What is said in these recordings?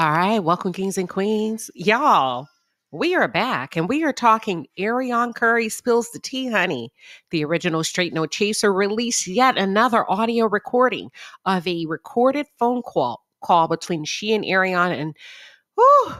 All right, welcome kings and queens. Y'all, we are back and we are talking Arionne Curry Spills the Tea, Honey. The original Straight No Chaser released yet another audio recording of a recorded phone call between she and Arionne, and whew,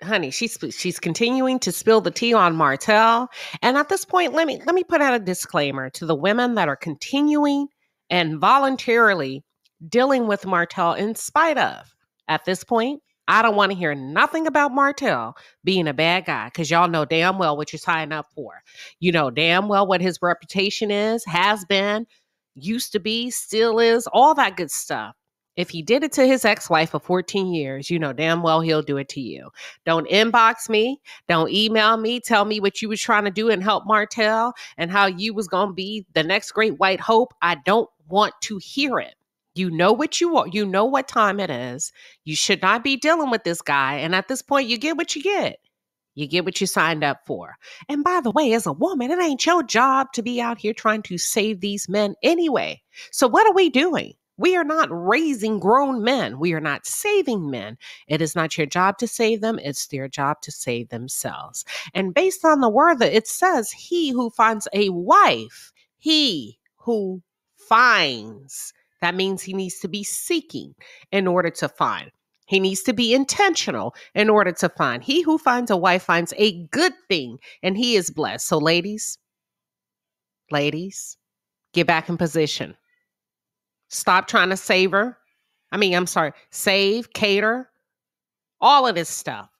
honey, she's continuing to spill the tea on Martell. And at this point, let me put out a disclaimer to the women that are continuing and voluntarily dealing with Martell in spite of. At this point, I don't want to hear nothing about Martell being a bad guy, because y'all know damn well what you're signing up for. You know damn well what his reputation is, has been, used to be, still is, all that good stuff. If he did it to his ex-wife of 14 years, you know damn well he'll do it to you. Don't inbox me. Don't email me. Tell me what you was trying to do and help Martell and how you was going to be the next great white hope. I don't want to hear it. You know what you want. You know what time it is. You should not be dealing with this guy. And at this point, you get what you get. You get what you signed up for. And by the way, as a woman, it ain't your job to be out here trying to save these men anyway. So what are we doing? We are not raising grown men. We are not saving men. It is not your job to save them. It's their job to save themselves. And based on the word, it says, he who finds a wife, he who finds. That means he needs to be seeking in order to find. He needs to be intentional in order to find. He who finds a wife finds a good thing, and he is blessed. So ladies, get back in position. Stop trying to save, cater, all of this stuff.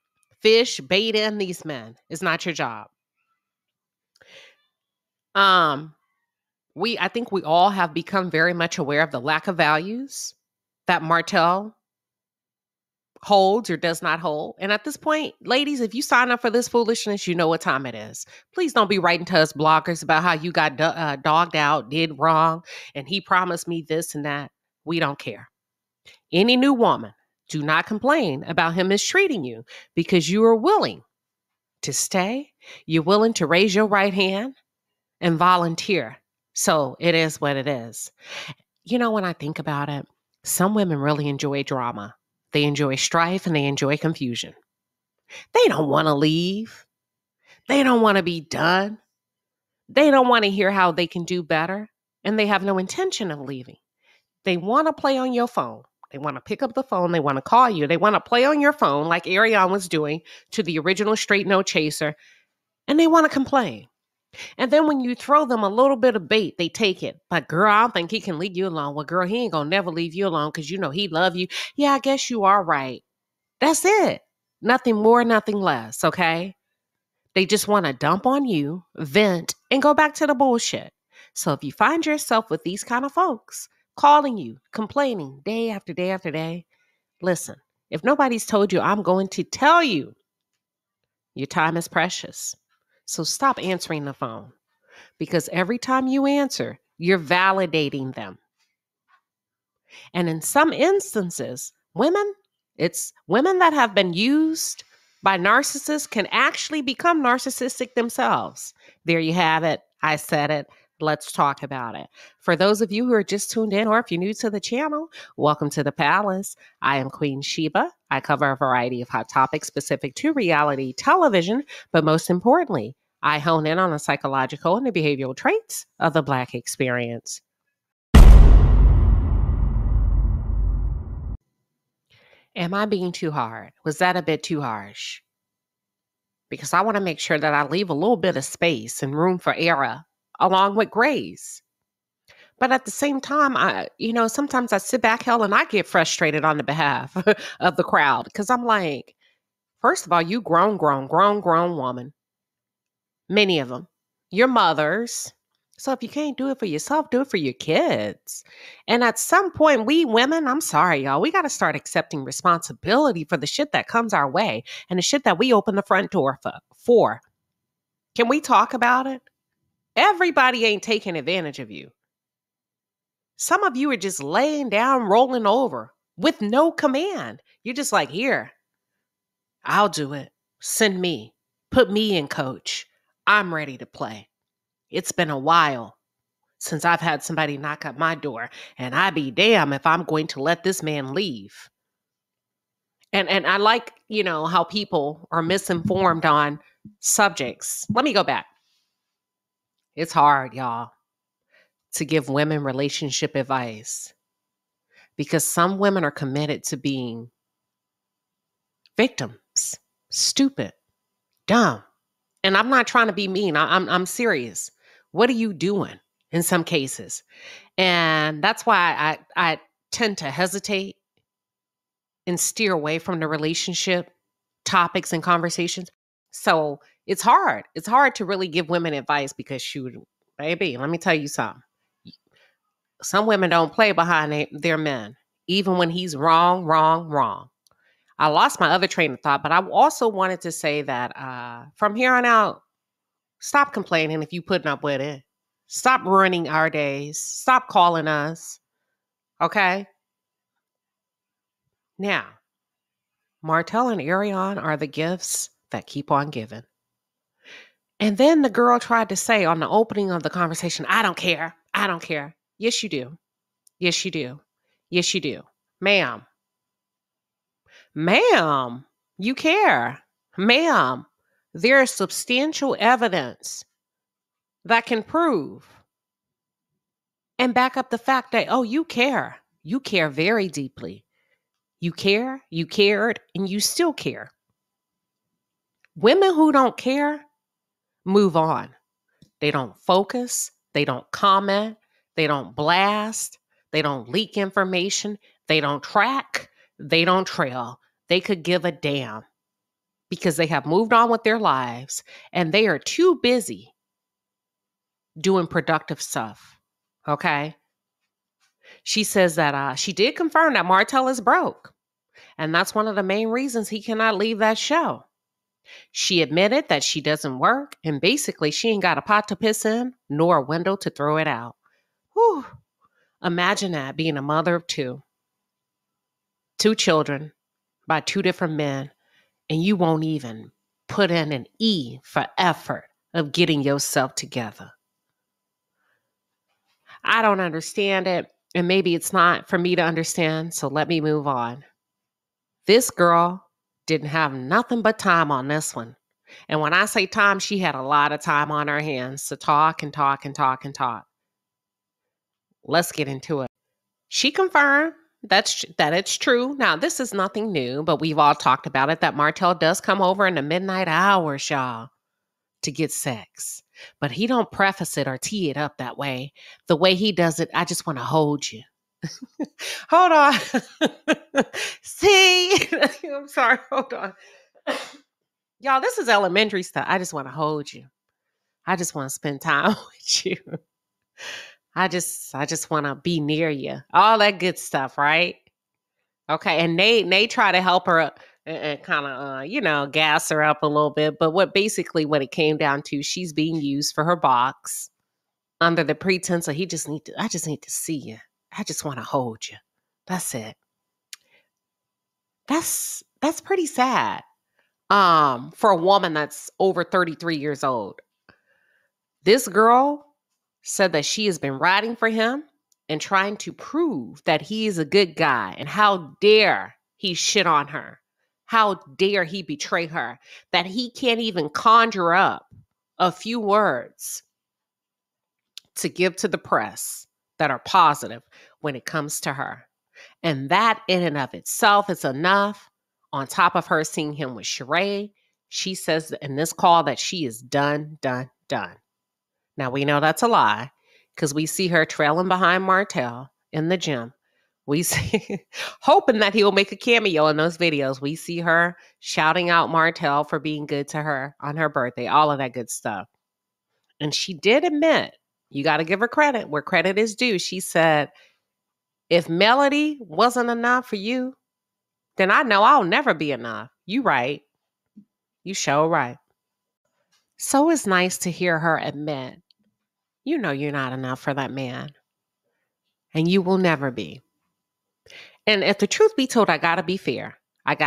Fish, bait in these men. It's not your job. I think we all have become very much aware of the lack of values that Martell holds or does not hold. And at this point, ladies, if you sign up for this foolishness, you know what time it is. Please don't be writing to us bloggers about how you got dogged out, did wrong, and he promised me this and that. We don't care. Any new woman, do not complain about him mistreating you, because you are willing to stay. You're willing to raise your right hand and volunteer. So it is what it is. You know, when I think about it, some women really enjoy drama. They enjoy strife and they enjoy confusion. They don't want to leave. They don't want to be done. They don't want to hear how they can do better. And they have no intention of leaving. They want to play on your phone. They want to pick up the phone. They want to call you. They want to play on your phone like Arionne was doing to the original Straight No Chaser. And they want to complain. And then when you throw them a little bit of bait, they take it. But girl, I don't think he can leave you alone. Well, girl, he ain't gonna never leave you alone because you know he love you. Yeah, I guess you are right. That's it. Nothing more, nothing less, okay? They just want to dump on you, vent, and go back to the bullshit. So if you find yourself with these kind of folks calling you, complaining day after day after day, listen, if nobody's told you, I'm going to tell you, your time is precious. So stop answering the phone, because every time you answer, you're validating them. And in some instances, women that have been used by narcissists can actually become narcissistic themselves. There you have it. I said it. Let's talk about it. For those of you who are just tuned in, or if you're new to the channel, welcome to the palace. I am Queen Shiba. I cover a variety of hot topics specific to reality television, but most importantly, I hone in on the psychological and the behavioral traits of the Black experience. Am I being too hard? Was that a bit too harsh? Because I want to make sure that I leave a little bit of space and room for error, along with grace. But at the same time, sometimes I sit back, hell, and I get frustrated on the behalf of the crowd, because I'm like, first of all, you grown woman. Many of them. Your mothers. So if you can't do it for yourself, do it for your kids. And at some point, we women, I'm sorry, y'all, we got to start accepting responsibility for the shit that comes our way and the shit that we open the front door for. Can we talk about it? Everybody ain't taking advantage of you. Some of you are just laying down, rolling over with no command. You're just like, here, I'll do it. Send me. Put me in, coach. I'm ready to play. It's been a while since I've had somebody knock at my door, and I be damn if I'm going to let this man leave. And I like, you know, how people are misinformed on subjects. Let me go back. It's hard, y'all, to give women relationship advice because some women are committed to being victims, stupid, dumb. And I'm not trying to be mean. I'm serious. What are you doing in some cases? And that's why I tend to hesitate and steer away from the relationship topics and conversations. So it's hard. It's hard to really give women advice because, shoot, baby, let me tell you something. Some women don't play behind their men, even when he's wrong. I lost my other train of thought, but I also wanted to say that from here on out, stop complaining if you're putting up with it. Stop ruining our days. Stop calling us. Okay? Now, Martell and Arionne are the gifts that keep on giving. And then the girl tried to say on the opening of the conversation, I don't care. I don't care. Yes, you do. Yes, you do. Yes, you do. Ma'am. Ma'am, you care. Ma'am, there is substantial evidence that can prove and back up the fact that, oh, you care. You care very deeply. You care, you cared, and you still care. Women who don't care, move on. They don't focus. They don't comment. They don't blast. They don't leak information. They don't track. They don't trail. They could give a damn because they have moved on with their lives and they are too busy doing productive stuff. Okay. She says that she did confirm that Martell is broke. And that's one of the main reasons he cannot leave that show. She admitted that she doesn't work and basically she ain't got a pot to piss in nor a window to throw it out. Whew. Imagine that, being a mother of two children by two different men, and you won't even put in an E for effort of getting yourself together. I don't understand it, and maybe it's not for me to understand, so let me move on. This girl didn't have nothing but time on this one. And when I say time, she had a lot of time on her hands to talk. Let's get into it. She confirmed that it's true. Now, this is nothing new, but we've all talked about it, that Martell does come over in the midnight hours, y'all, to get sex. But he don't preface it or tee it up that way. The way he does it, I just want to hold you. Hold on. See? I'm sorry. Hold on. Y'all, this is elementary stuff. I just want to hold you. I just want to spend time with you. I just want to be near you. All that good stuff, right? Okay, and they try to help her up and kind of, gas her up a little bit. But what it came down to, she's being used for her box under the pretense of I just need to see you. I just want to hold you. That's it. That's pretty sad for a woman that's over 33 years old. This girl said that she has been riding for him and trying to prove that he is a good guy. And how dare he shit on her? How dare he betray her? That he can't even conjure up a few words to give to the press that are positive when it comes to her. And that in and of itself is enough. On top of her seeing him with Sheree, she says in this call that she is done. Now, we know that's a lie because we see her trailing behind Martell in the gym. We see, hoping that he will make a cameo in those videos. We see her shouting out Martell for being good to her on her birthday, all of that good stuff. And she did admit, you got to give her credit where credit is due. She said, if Melody wasn't enough for you, then I know I'll never be enough. You right. You sure right. So it's nice to hear her admit, you know you're not enough for that man. And you will never be. And if the truth be told, I gotta be fair. It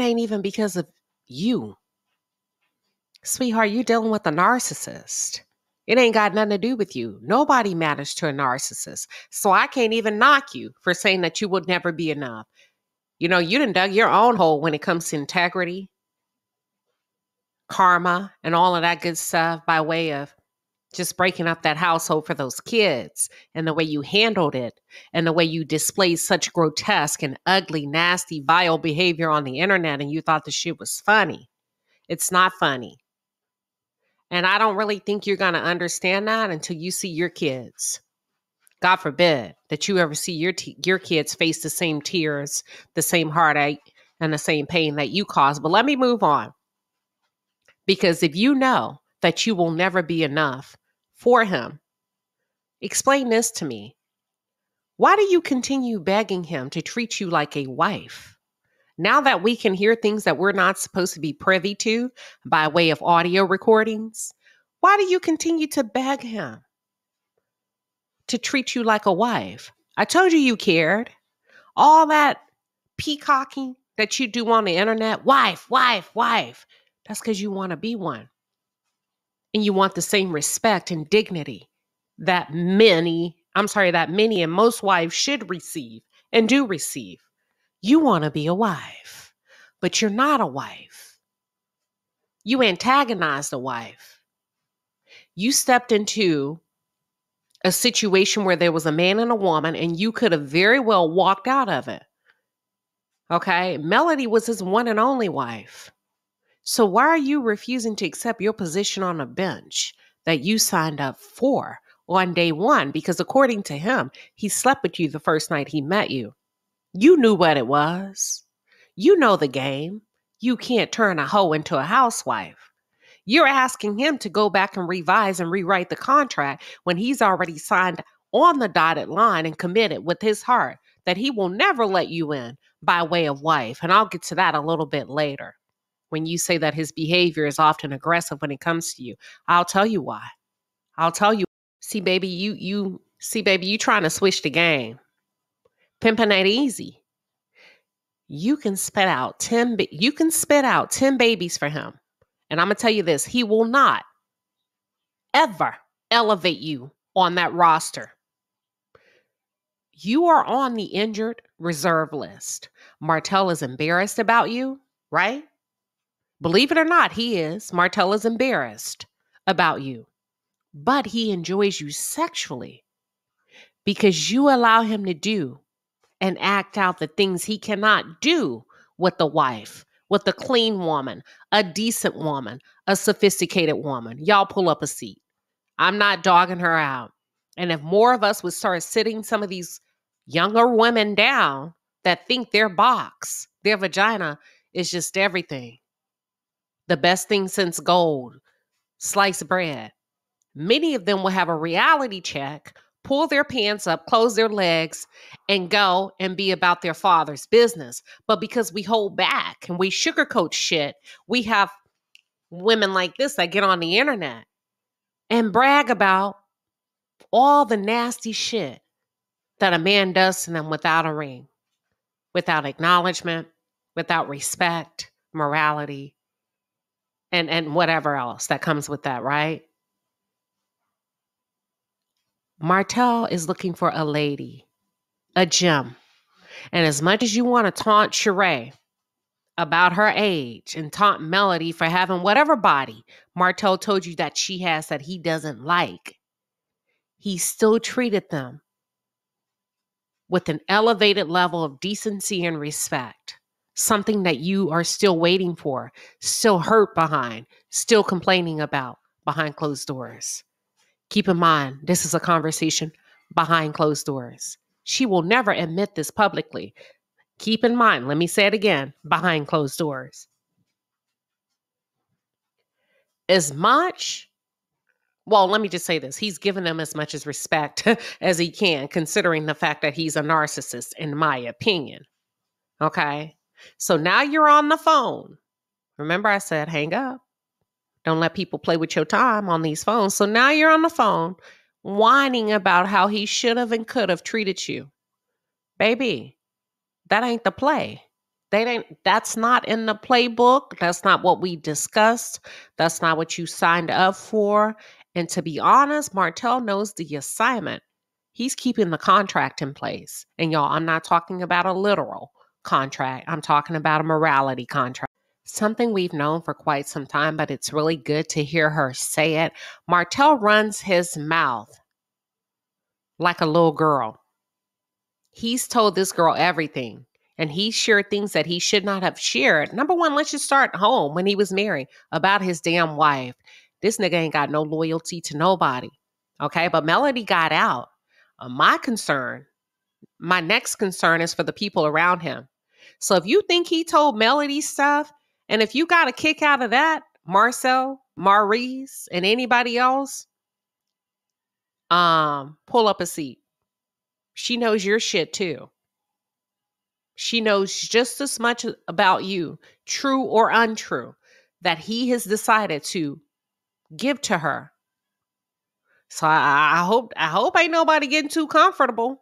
ain't even because of you. Sweetheart, you're dealing with a narcissist. It ain't got nothing to do with you. Nobody matters to a narcissist. So I can't even knock you for saying that you would never be enough. You know, you done dug your own hole when it comes to integrity, karma, and all of that good stuff by way of just breaking up that household for those kids and the way you handled it and the way you displayed such grotesque and ugly, nasty, vile behavior on the internet and you thought the shit was funny. It's not funny. And I don't really think you're going to understand that until you see your kids. God forbid that you ever see your kids face the same tears, the same heartache, and the same pain that you caused. But let me move on. Because if you know that you will never be enough for him, explain this to me. Why do you continue begging him to treat you like a wife? Now that we can hear things that we're not supposed to be privy to by way of audio recordings, why do you continue to beg him to treat you like a wife? I told you you cared. All that peacocking that you do on the internet, wife, wife, wife, that's because you want to be one. And you want the same respect and dignity that many and most wives should receive and do receive. You want to be a wife, but you're not a wife. You antagonize the wife. You stepped into a situation where there was a man and a woman, and you could have very well walked out of it. Okay? Melody was his one and only wife. So why are you refusing to accept your position on a bench that you signed up for on day one? Because according to him, he slept with you the first night he met you. You knew what it was. You know the game. You can't turn a hoe into a housewife. You're asking him to go back and revise and rewrite the contract when he's already signed on the dotted line and committed with his heart that he will never let you in by way of wife. And I'll get to that a little bit later. When you say that his behavior is often aggressive when it comes to you, I'll tell you why. I'll tell you. See, baby, you trying to switch the game. Pimping ain't easy. You can spit out 10 babies for him. And I'm going to tell you this, he will not ever elevate you on that roster. You are on the injured reserve list. Martell is embarrassed about you, right? Believe it or not, he is. Martell is embarrassed about you, but he enjoys you sexually because you allow him to do and act out the things he cannot do with the wife, with a clean woman, a decent woman, a sophisticated woman. Y'all pull up a seat. I'm not dogging her out. And if more of us would start sitting some of these younger women down that think their box, their vagina is just everything. The best thing since gold, sliced bread. Many of them will have a reality check, pull their pants up, close their legs, and go and be about their father's business. But because we hold back and we sugarcoat shit, we have women like this that get on the internet and brag about all the nasty shit that a man does to them without a ring, without acknowledgement, without respect, morality, and whatever else that comes with that, right? Martell is looking for a lady, a gem. And as much as you want to taunt Sheree about her age and taunt Melody for having whatever body Martell told you that she has that he doesn't like, he still treated them with an elevated level of decency and respect. Something that you are still waiting for, still hurt behind, still complaining about behind closed doors. Keep in mind, this is a conversation behind closed doors. She will never admit this publicly. Keep in mind, let me say it again, behind closed doors. He's given them as much as respect as he can, considering the fact that he's a narcissist, in my opinion. Okay? So now you're on the phone. Remember I said, hang up. Don't let people play with your time on these phones. So now you're on the phone whining about how he should have and could have treated you. Baby, that ain't the play. That's not in the playbook. That's not what we discussed. That's not what you signed up for. And to be honest, Martell knows the assignment. He's keeping the contract in place. And y'all, I'm not talking about a literal contract. I'm talking about a morality contract. Something we've known for quite some time, but it's really good to hear her say it. Martell runs his mouth like a little girl. He's told this girl everything, and he shared things that he should not have shared. Number one, let's just start home when he was married about his damn wife. This nigga ain't got no loyalty to nobody. Okay, but Melody got out. My next concern is for the people around him. So if you think he told Melody stuff, and if you got a kick out of that, Marcel, Maurice, and anybody else, pull up a seat. She knows your shit too. She knows just as much about you, true or untrue, that he has decided to give to her. So I hope ain't nobody getting too comfortable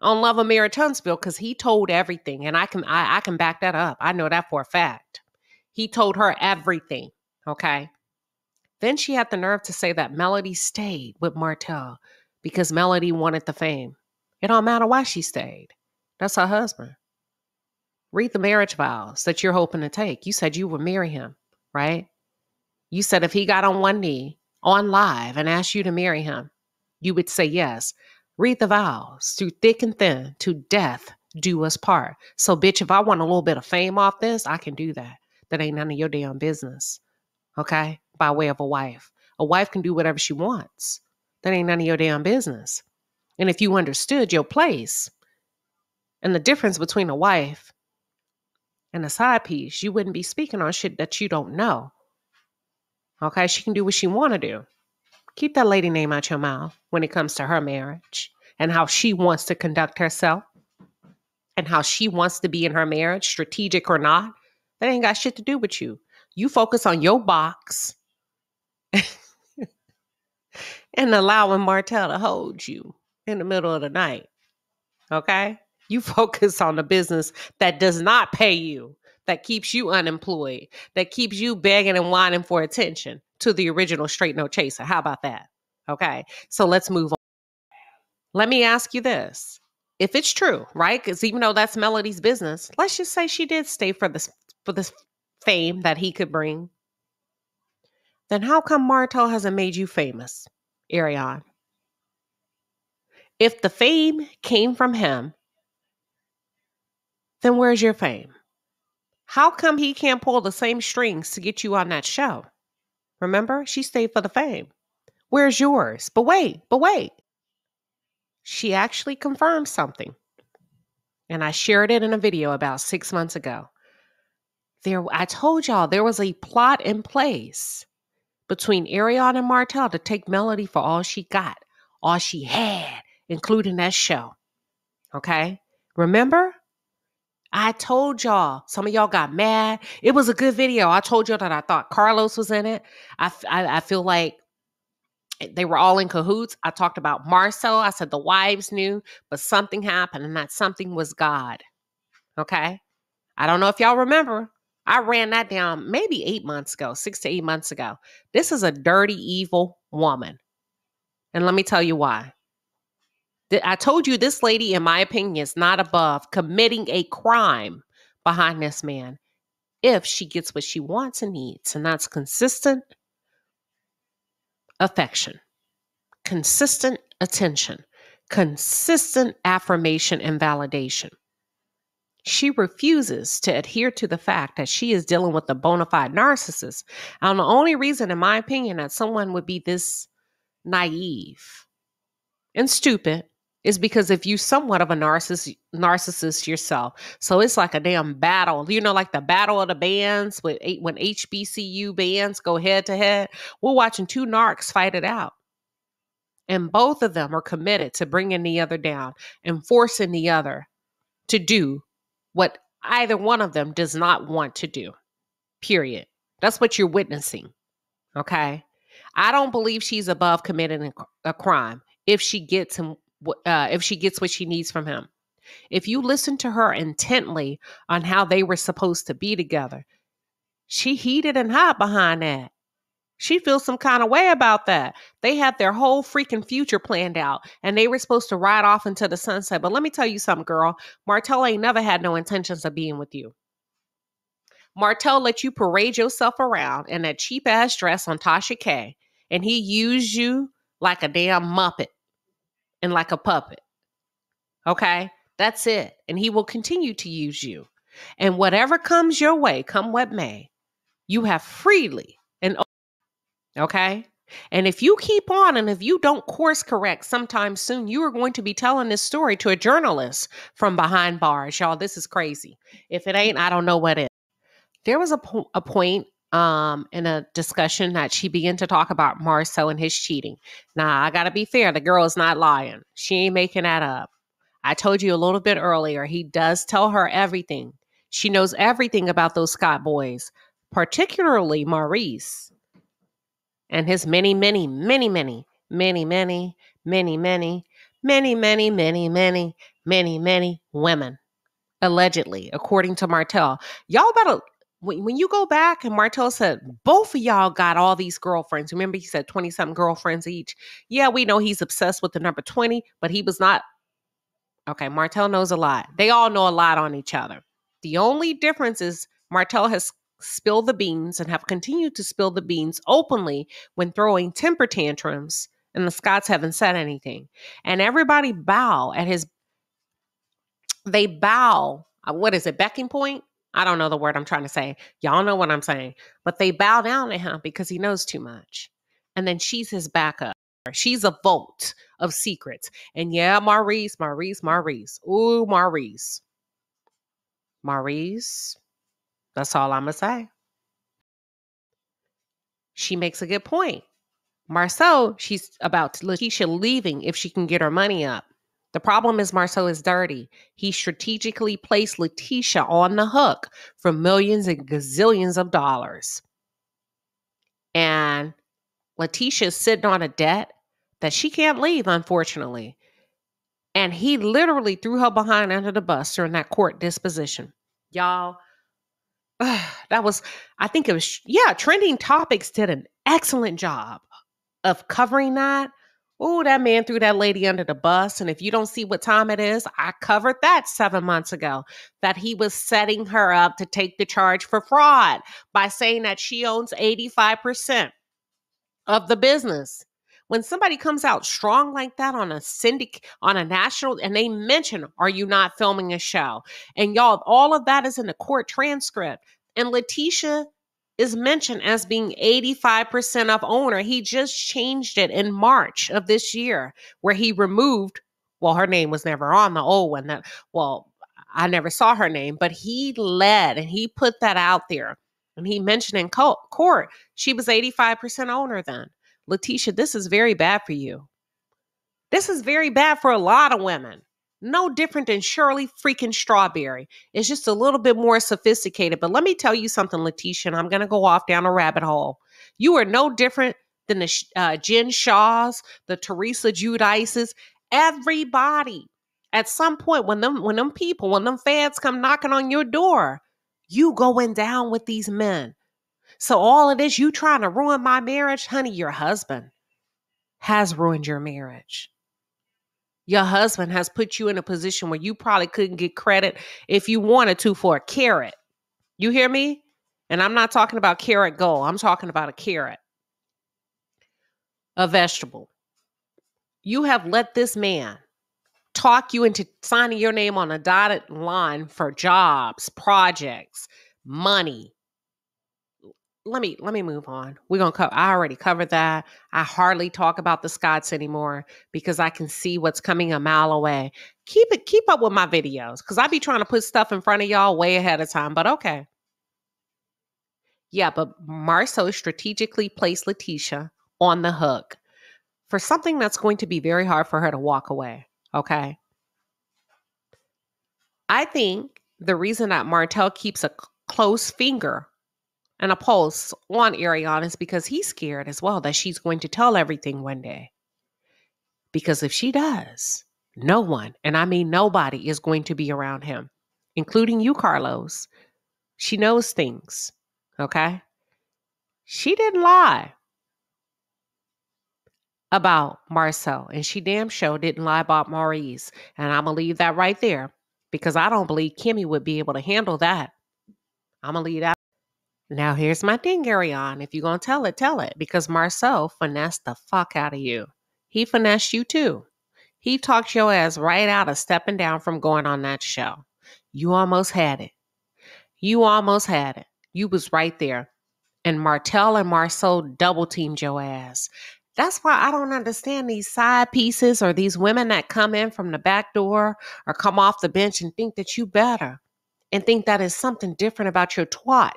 on Love and Marriage Huntsville, because he told everything, and I can back that up. I know that for a fact. He told her everything, okay? Then she had the nerve to say that Melody stayed with Martell because Melody wanted the fame. It don't matter why she stayed. That's her husband. Read the marriage vows that you're hoping to take. You said you would marry him, right? You said if he got on one knee on live and asked you to marry him, you would say yes. Read the vows, through thick and thin, to death do us part. So, bitch, if I want a little bit of fame off this, I can do that. That ain't none of your damn business, okay? By way of a wife. A wife can do whatever she wants. That ain't none of your damn business. And if you understood your place and the difference between a wife and a side piece, you wouldn't be speaking on shit that you don't know, okay? She can do what she want to do. Keep that lady name out your mouth when it comes to her marriage and how she wants to conduct herself and how she wants to be in her marriage, strategic or not. That ain't got shit to do with you. You focus on your box and allowing Martell to hold you in the middle of the night, okay? You focus on the business that does not pay you, that keeps you unemployed, that keeps you begging and whining for attention to the original Straight No Chaser. How about that? Okay, so let's move on. Let me ask you this. If it's true, right? Because even though that's Melody's business, let's just say she did stay for this fame that he could bring. Then how come Martell hasn't made you famous, Arionne? If the fame came from him, then where's your fame? How come he can't pull the same strings to get you on that show? Remember, she stayed for the fame. Where's yours? But wait. She actually confirmed something. And I shared it in a video about 6 months ago. I told y'all there was a plot in place between Arionne and Martell to take Melody for all she got, all she had, including that show. Okay? Remember? I told y'all, some of y'all got mad. It was a good video. I told y'all that I thought Carlos was in it. I feel like they were all in cahoots. I talked about Marcel. I said the wives knew, but something happened, and that something was God. Okay? I don't know if y'all remember. I ran that down maybe 8 months ago, 6 to 8 months ago. This is a dirty, evil woman. And let me tell you why. I told you this lady, in my opinion, is not above committing a crime behind this man if she gets what she wants and needs, and that's consistent affection, consistent attention, consistent affirmation and validation. She refuses to adhere to the fact that she is dealing with a bona fide narcissist. And the only reason, in my opinion, that someone would be this naive and stupid is because if you somewhat of a narcissist yourself. So it's like a damn battle, you know, like the battle of the bands when HBCU bands go head to head. We're watching two narcs fight it out. And both of them are committed to bringing the other down and forcing the other to do what either one of them does not want to do, period. That's what you're witnessing, okay? I don't believe she's above committing a crime if she gets him. If she gets what she needs from him. If you listen to her intently on how they were supposed to be together, she heated and hot behind that. She feels some kind of way about that. They had their whole freaking future planned out and they were supposed to ride off into the sunset. But let me tell you something, girl. Martell ain't never had no intentions of being with you. Martell let you parade yourself around in that cheap ass dress on Tasha K. And he used you like a damn muppet and like a puppet. Okay? That's it. And he will continue to use you. And whatever comes your way, come what may, you have freely and okay? And if you keep on and if you don't course correct sometime soon, you are going to be telling this story to a journalist from behind bars. Y'all, this is crazy. If it ain't, I don't know what is. There was a point in a discussion that she began to talk about Martell and his cheating. Now, I got to be fair. The girl is not lying. She ain't making that up. I told you a little bit earlier, he does tell her everything. She knows everything about those Scott boys, particularly Maurice. And his many women, allegedly, according to Martell. Y'all better, when you go back, and Martell said, both of y'all got all these girlfriends. Remember, he said 20-something girlfriends each. Yeah, we know he's obsessed with the number 20, but he was not. Okay, Martell knows a lot. They all know a lot on each other. The only difference is Martell has spill the beans and have continued to spill the beans openly when throwing temper tantrums, and the Scotts haven't said anything. And everybody bow at his, they bow, what is it, becking point? I don't know the word I'm trying to say. Y'all know what I'm saying. But they bow down to him because he knows too much. And then she's his backup. She's a vault of secrets. And yeah, Maurice. Ooh, Maurice. That's all I'm going to say. She makes a good point. Martell, she's about Latisha leaving if she can get her money up. The problem is Martell is dirty. He strategically placed Latisha on the hook for millions and gazillions of dollars. And Latisha is sitting on a debt that she can't leave, unfortunately. And he literally threw her behind under the bus during that court disposition. Y'all, that was, I think it was, yeah, Trending Topics did an excellent job of covering that. Oh, that man threw that lady under the bus. And if you don't see what time it is, I covered that 7 months ago, that he was setting her up to take the charge for fraud by saying that she owns 85% of the business. When somebody comes out strong like that on a syndicate, on a national, and they mention, are you not filming a show? And y'all, all of that is in the court transcript. And Latisha is mentioned as being 85% of owner. He just changed it in March of this year where he removed, well, her name was never on the old one. That, well, I never saw her name, but he led and he put that out there. And he mentioned in court, she was 85% owner then. Latisha, this is very bad for you. This is very bad for a lot of women. No different than Shirley freaking Strawberry. It's just a little bit more sophisticated. But let me tell you something, Latisha, and I'm going to go off down a rabbit hole. You are no different than the Jen Shaws, the Teresa Judices, everybody. At some point, when them fads come knocking on your door, you going down with these men. So all of this, you trying to ruin my marriage? Honey, your husband has ruined your marriage. Your husband has put you in a position where you probably couldn't get credit if you wanted to for a carrot. You hear me? And I'm not talking about carrot gold. I'm talking about a carrot, a vegetable. You have let this man talk you into signing your name on a dotted line for jobs, projects, money. Let me move on. We're going to cover, I already covered that. I hardly talk about the Scotts anymore because I can see what's coming a mile away. Keep up with my videos because I be trying to put stuff in front of y'all way ahead of time, but okay. Yeah, but Martell strategically placed Latisha on the hook for something that's going to be very hard for her to walk away. Okay. I think the reason that Martell keeps a close finger and a pulse on Arionne is because he's scared as well that she's going to tell everything one day. Because if she does, no one, and I mean nobody, is going to be around him, including you, Carlos. She knows things, okay? She didn't lie. about Martell, and she damn sure didn't lie about Maurice. And I'm going to leave that right there because I don't believe Kimmy would be able to handle that. I'm going to leave that. Now, here's my thing, Arionne. If you're going to tell it because Martell finessed the fuck out of you. He finessed you too. He talked your ass right out of stepping down from going on that show. You almost had it. You almost had it. You was right there. And Martell and Martell double teamed your ass. That's why I don't understand these side pieces or these women that come in from the back door or come off the bench and think that you better and think that is something different about your twat,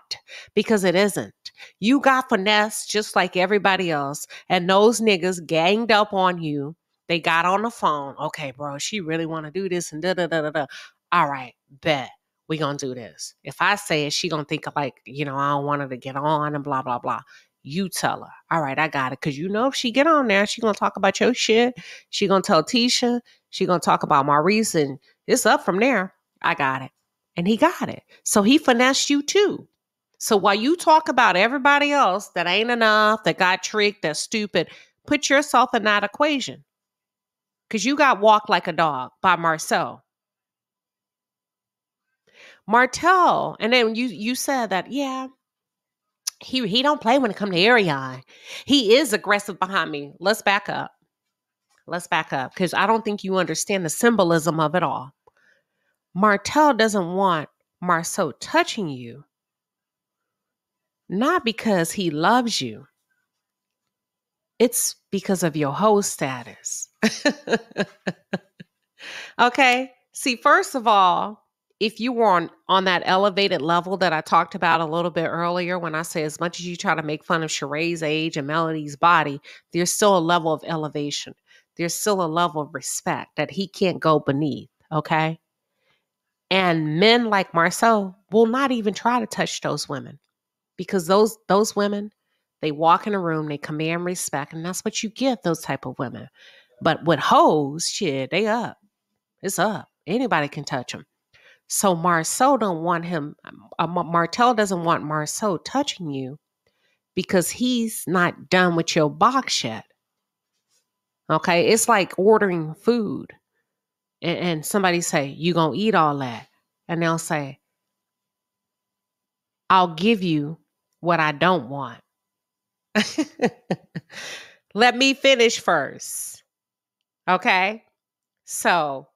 because it isn't. You got finessed just like everybody else, and those niggas ganged up on you. They got on the phone. Okay, bro, she really want to do this and da-da-da-da-da. All right, bet. We gonna do this. If I say it, she gonna think like, you know, I don't want her to get on and blah, blah, blah. You tell her. All right, I got it. Because you know if she get on there, she gonna talk about your shit. She gonna tell Tisha. She gonna talk about Maurice, and it's up from there. I got it. And he got it. So he finessed you too. So while you talk about everybody else that ain't enough, that got tricked, that's stupid, put yourself in that equation. Because you got walked like a dog by Martell. Martell, and then you said that, yeah, he don't play when it comes to Arionne. He is aggressive behind me. Let's back up. Let's back up, because I don't think you understand the symbolism of it all. Martell doesn't want Martell touching you, not because he loves you. It's because of your hoe status. Okay? See, first of all, if you were on that elevated level that I talked about a little bit earlier, when I say as much as you try to make fun of Sheree's age and Melody's body, there's still a level of elevation. There's still a level of respect that he can't go beneath, okay? And men like Martell will not even try to touch those women, because those women, they walk in a room, they command respect, and that's what you give those type of women. But with hoes, shit, they up. It's up. Anybody can touch them. So Martell doesn't want Martell touching you because he's not done with your box yet. Okay? It's like ordering food and somebody say, you gonna eat all that? And they'll say, I'll give you what I don't want. Let me finish first. Okay? So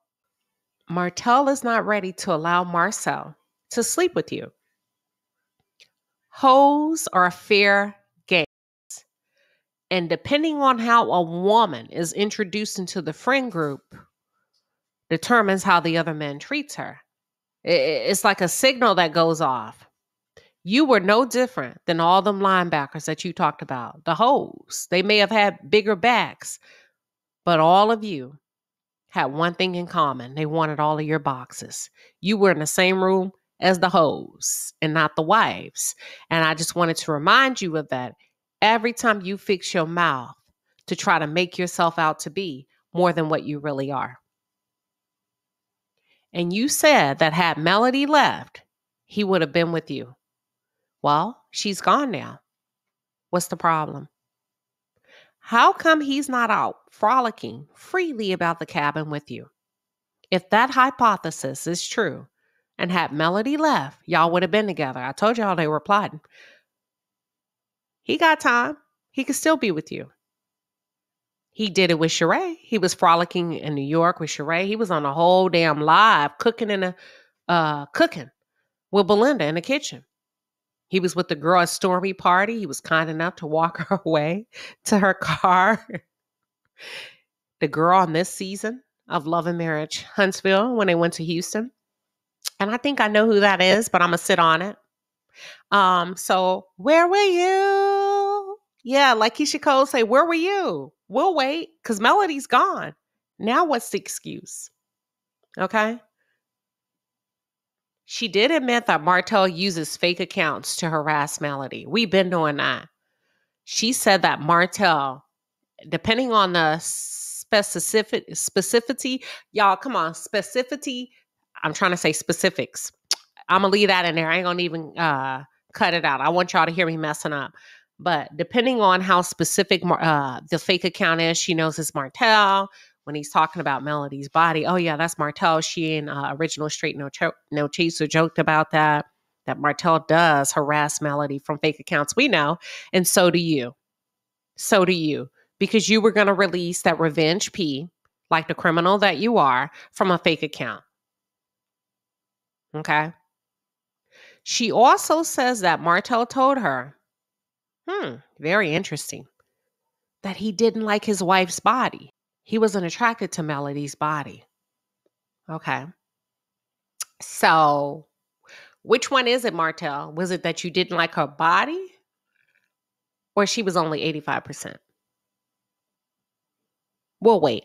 Martell is not ready to allow Martell to sleep with you. Hoes are fair games. And depending on how a woman is introduced into the friend group determines how the other man treats her. It's like a signal that goes off. You were no different than all them linebackers that you talked about. The hoes, they may have had bigger backs, but all of you had one thing in common. They wanted all of your boxes. You were in the same room as the hoes and not the wives. And I just wanted to remind you of that. Every time you fix your mouth to try to make yourself out to be more than what you really are. And you said that had Melody left, he would have been with you. Well, she's gone now. What's the problem? How come he's not out frolicking freely about the cabin with you? If that hypothesis is true, and had Melody left, y'all would have been together. I told y'all they were plotting. He got time. He could still be with you. He did it with Sheree. He was frolicking in New York with Sheree. He was on a whole damn live cooking with Belinda in the kitchen. He was with the girl at Stormy party. He was kind enough to walk her away to her car. The girl on this season of Love and Marriage Huntsville when they went to Houston. And I think I know who that is, but I'm going to sit on it. So where were you? Yeah, like Keisha Cole say, where were you? We'll wait because Melody's gone. Now what's the excuse? Okay. She did admit that Martell uses fake accounts to harass Melody. We've been doing that. She said that Martell, depending on the specificity, y'all, come on, specificity. I'm trying to say specifics. I'm going to leave that in there. I ain't going to even cut it out. I want y'all to hear me messing up. But depending on how specific the fake account is, she knows it's Martell. When he's talking about Melody's body, oh yeah, that's Martell. She and original Straight No Chaser joked about that Martell does harass Melody from fake accounts. We know, and so do you. So do you, because you were going to release that revenge P, like the criminal that you are, from a fake account. Okay. She also says that Martell told her, very interesting, that he didn't like his wife's body. He wasn't attracted to Melody's body. Okay. So which one is it, Martell? Was it that you didn't like her body, or she was only 85%? We'll wait.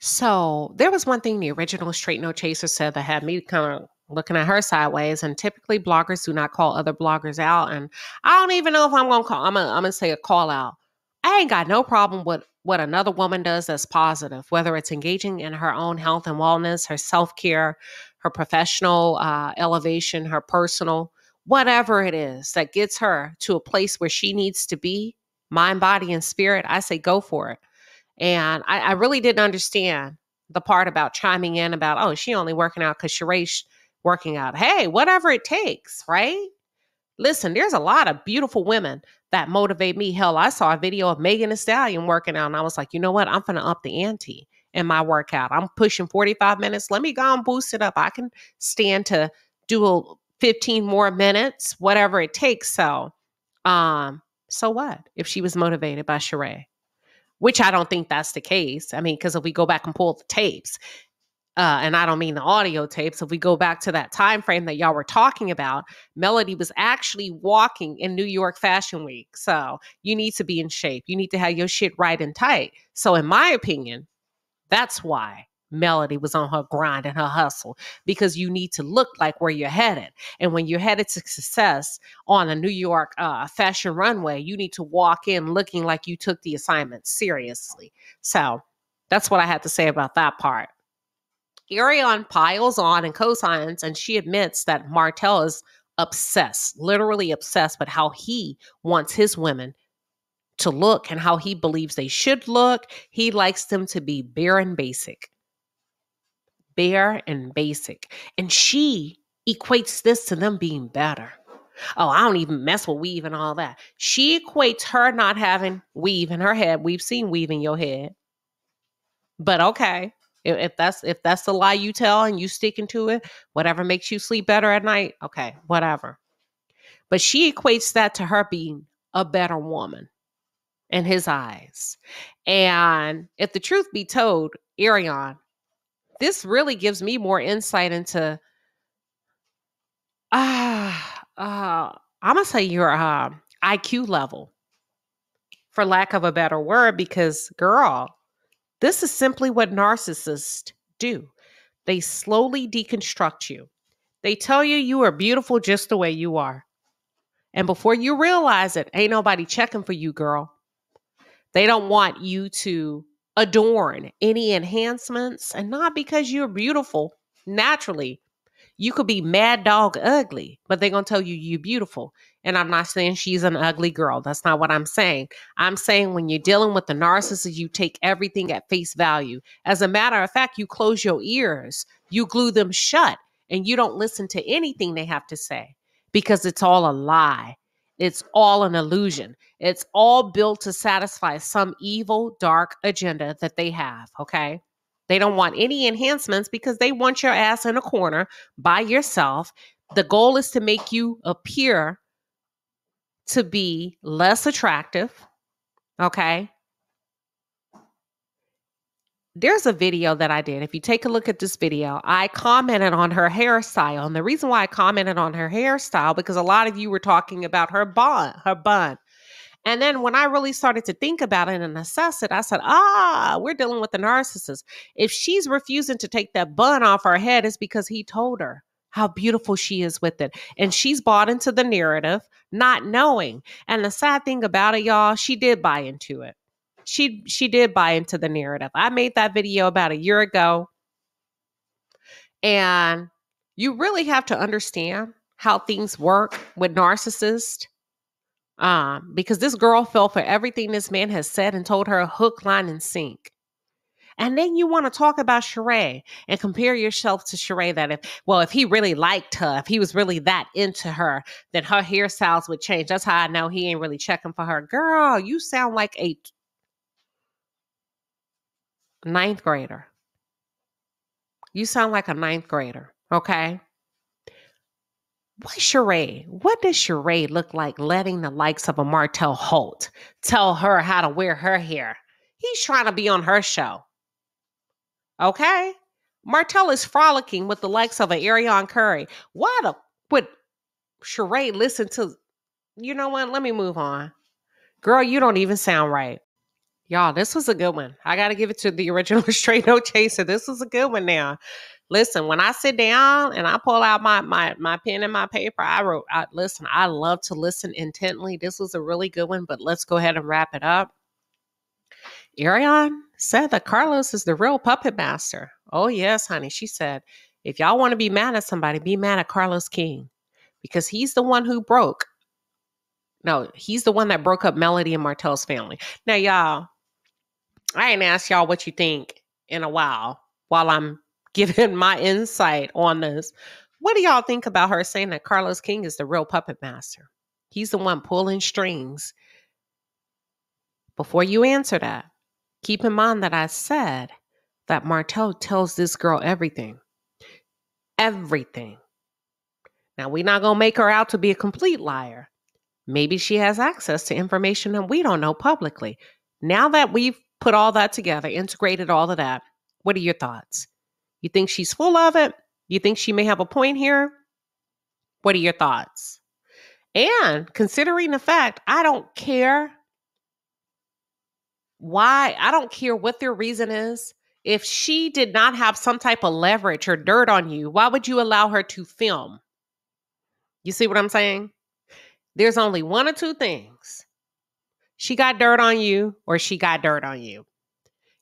So there was one thing the original Straight No Chaser said that had me kind of looking at her sideways, and typically bloggers do not call other bloggers out. And I don't even know if I'm going to say a call out. I ain't got no problem with what another woman does that's positive, whether it's engaging in her own health and wellness, her self-care, her professional elevation, her personal, whatever it is that gets her to a place where she needs to be, mind, body, and spirit. I say go for it. And I really didn't understand the part about chiming in about, oh, she only working out because Sheree's working out. Hey, whatever it takes, right? Listen, there's a lot of beautiful women that motivate me. Hell, I saw a video of Megan Thee Stallion working out, and I was like, you know what? I'm going to up the ante in my workout. I'm pushing 45 minutes. Let me go and boost it up. I can stand to do 15 more minutes, whatever it takes. So, so what if she was motivated by Sheree? Which I don't think that's the case. I mean, because if we go back and pull the tapes, and I don't mean the audio tapes, if we go back to that time frame that y'all were talking about, Melody was actually walking in New York Fashion Week. So you need to be in shape. You need to have your shit right and tight. So in my opinion, that's why Melody was on her grind and her hustle, because you need to look like where you're headed. And when you're headed to success on a New York fashion runway, you need to walk in looking like you took the assignment seriously. So that's what I had to say about that part. Arionne piles on and co-signs, and she admits that Martell is obsessed, literally obsessed, with how he wants his women to look and how he believes they should look. He likes them to be bare and basic. Bare and basic. And she equates this to them being better. Oh, I don't even mess with weave and all that. She equates her not having weave in her head. We've seen weave in your head. But okay, if that's the lie you tell and you sticking to it, whatever makes you sleep better at night, okay, whatever. But she equates that to her being a better woman in his eyes. And if the truth be told, Arionne, this really gives me more insight into, I'm going to say your IQ level, for lack of a better word, because girl, this is simply what narcissists do. They slowly deconstruct you. They tell you you are beautiful just the way you are. And before you realize it, ain't nobody checking for you, girl. They don't want you to adorn any enhancements, and not because you're beautiful naturally. You could be mad dog ugly, but they're going to tell you you're beautiful. And I'm not saying she's an ugly girl. That's not what I'm saying. I'm saying when you're dealing with the narcissist, you take everything at face value. As a matter of fact, you close your ears, you glue them shut, and you don't listen to anything they have to say, because it's all a lie. It's all an illusion. It's all built to satisfy some evil, dark agenda that they have, okay? They don't want any enhancements because they want your ass in a corner by yourself. The goal is to make you appear to be less attractive, okay? There's a video that I did. If you take a look at this video, I commented on her hairstyle. And the reason why I commented on her hairstyle, because a lot of you were talking about her bun. And then when I really started to think about it and assess it, I said, we're dealing with a narcissist. If she's refusing to take that bun off her head, it's because he told her how beautiful she is with it. And she's bought into the narrative, not knowing. And the sad thing about it, y'all, she did buy into it. She did buy into the narrative. I made that video about a year ago. And you really have to understand how things work with narcissists. because this girl fell for everything this man has said and told her hook, line, and sink. And then you want to talk about Sheree and compare yourself to Sheree, that if he really liked her, if he was really that into her, then her hairstyles would change. That's how I know he ain't really checking for her. Girl, you sound like a ninth grader. You sound like a ninth grader, okay? What's Sheree? What does Sheree look like letting the likes of a Martell Holt tell her how to wear her hair? He's trying to be on her show. Okay? Martell is frolicking with the likes of an Arionne Curry. Why would Sheree listen to, you know what? Let me move on. Girl, you don't even sound right. Y'all, this was a good one. I got to give it to the original Straight No Chaser. This was a good one now. Listen, when I sit down and I pull out my pen and my paper, I love to listen intently. This was a really good one, but let's go ahead and wrap it up. Arionne said that Carlos is the real puppet master. Oh, yes, honey. She said, if y'all want to be mad at somebody, be mad at Carlos King, because he's the one who broke. No, he's the one that broke up Melody and Martell's family. Now, y'all, I ain't asked y'all what you think in a while I'm giving my insight on this. What do y'all think about her saying that Carlos King is the real puppet master? He's the one pulling strings. Before you answer that, keep in mind that I said that Martell tells this girl everything. Everything. Now, we're not going to make her out to be a complete liar. Maybe she has access to information that we don't know publicly. Now that we've put all that together, integrated all of that, what are your thoughts? You think she's full of it? You think she may have a point here? What are your thoughts? And considering the fact, I don't care why, I don't care what their reason is. If she did not have some type of leverage or dirt on you, why would you allow her to film? You see what I'm saying? There's only one or two things. She got dirt on you, or she got dirt on you.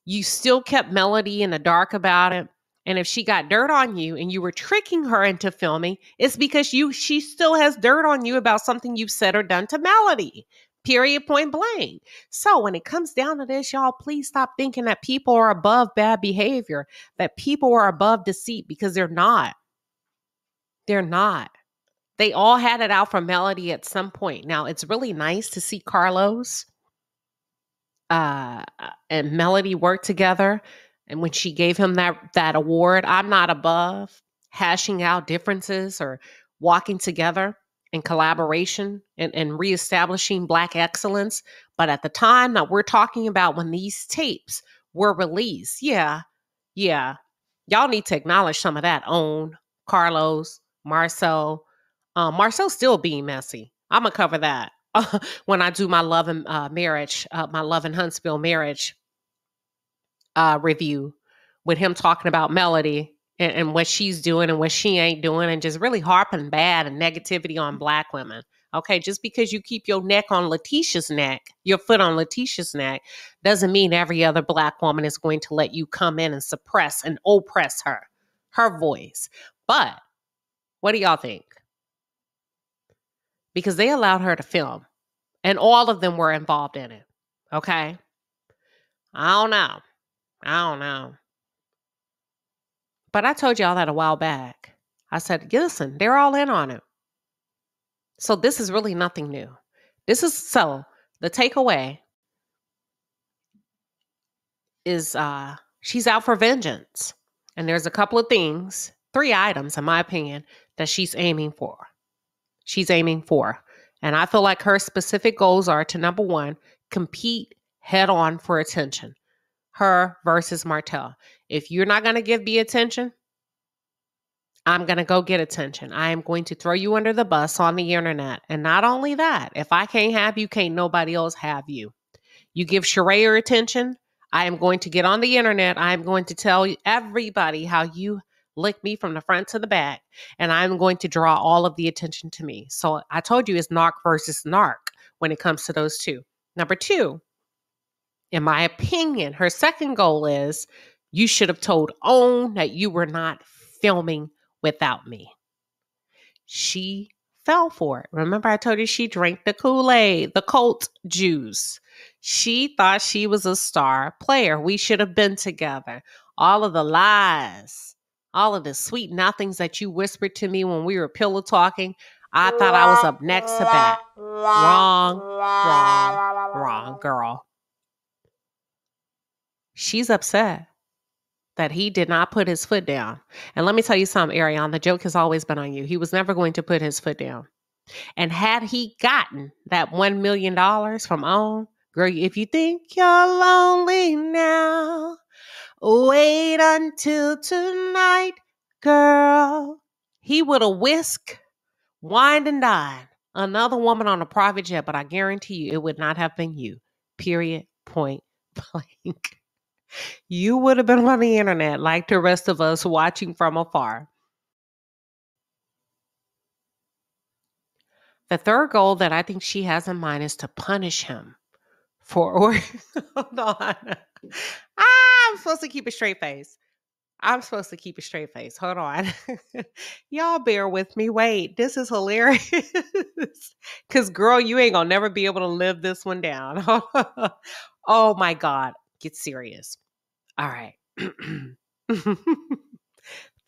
You still kept Melody in the dark about it. And if she got dirt on you and you were tricking her into filming, it's because she still has dirt on you about something you've said or done to Melody. Period, point blank. So when it comes down to this, y'all, please stop thinking that people are above bad behavior, that people are above deceit, because they're not. They're not. They all had it out for Melody at some point. Now, it's really nice to see Carlos and Melody work together. And when she gave him that award, I'm not above hashing out differences or walking together in collaboration and reestablishing Black excellence. But at the time that we're talking about, when these tapes were released, yeah, y'all need to acknowledge some of that. Own Carlos, Marcel. Marcel's still being messy. I'm going to cover that when I do my love and marriage, my Love and Huntsville marriage review, with him talking about Melody and what she's doing and what she ain't doing, and just really harping bad and negativity on Black women. Okay, just because you keep your neck on Latisha's neck, your foot on Latisha's neck, doesn't mean every other Black woman is going to let you come in and suppress and oppress her voice. But what do y'all think? Because they allowed her to film, and all of them were involved in it. Okay? I don't know. But I told y'all that a while back. I said, listen, they're all in on it. So this is really nothing new. So the takeaway is she's out for vengeance. And there's a couple of things, 3 items, in my opinion, that she's aiming for. And I feel like her specific goals are to, number one, compete head on for attention. Her versus Martell. If you're not going to give me attention, I'm going to go get attention. I am going to throw you under the bus on the internet. And not only that, if I can't have you, can't nobody else have you. You give Sheree your attention, I am going to get on the internet. I am going to tell everybody how you lick me from the front to the back, and I'm going to draw all of the attention to me. So I told you it's narc versus narc when it comes to those two. Number two, in my opinion, her second goal is, you should have told Own that you were not filming without me. She fell for it. Remember, I told you she drank the Kool-Aid, the Colt juice. She thought she was a star player. We should have been together. All of the lies, all of the sweet nothings that you whispered to me when we were pillow talking. I thought I was up next to bat. Wrong, girl. She's upset that he did not put his foot down. And let me tell you something, Arionne, the joke has always been on you. He was never going to put his foot down. And had he gotten that $1 million from OWN, girl, if you think you're lonely now, wait until tonight, girl. He would have whisked, wined and dined another woman on a private jet, but I guarantee you it would not have been you. Period. Point blank. You would have been on the internet like the rest of us watching from afar. The third goal that I think she has in mind is to punish him for, or hold on. I'm supposed to keep a straight face. Hold on. Y'all bear with me. Wait, this is hilarious. Because, girl, you ain't going to never be able to live this one down. Oh, my God. Get serious. All right. The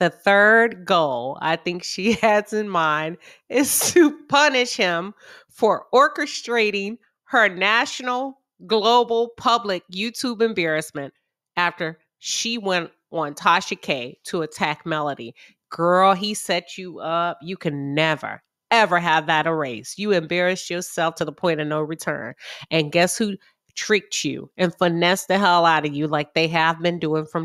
third goal I think she has in mind is to punish him for orchestrating her national, global, public YouTube embarrassment after she went on Tasha K to attack Melody. Girl, he set you up. You can never, ever have that erased. You embarrassed yourself to the point of no return. And guess who tricked you and finessed the hell out of you like they have been doing from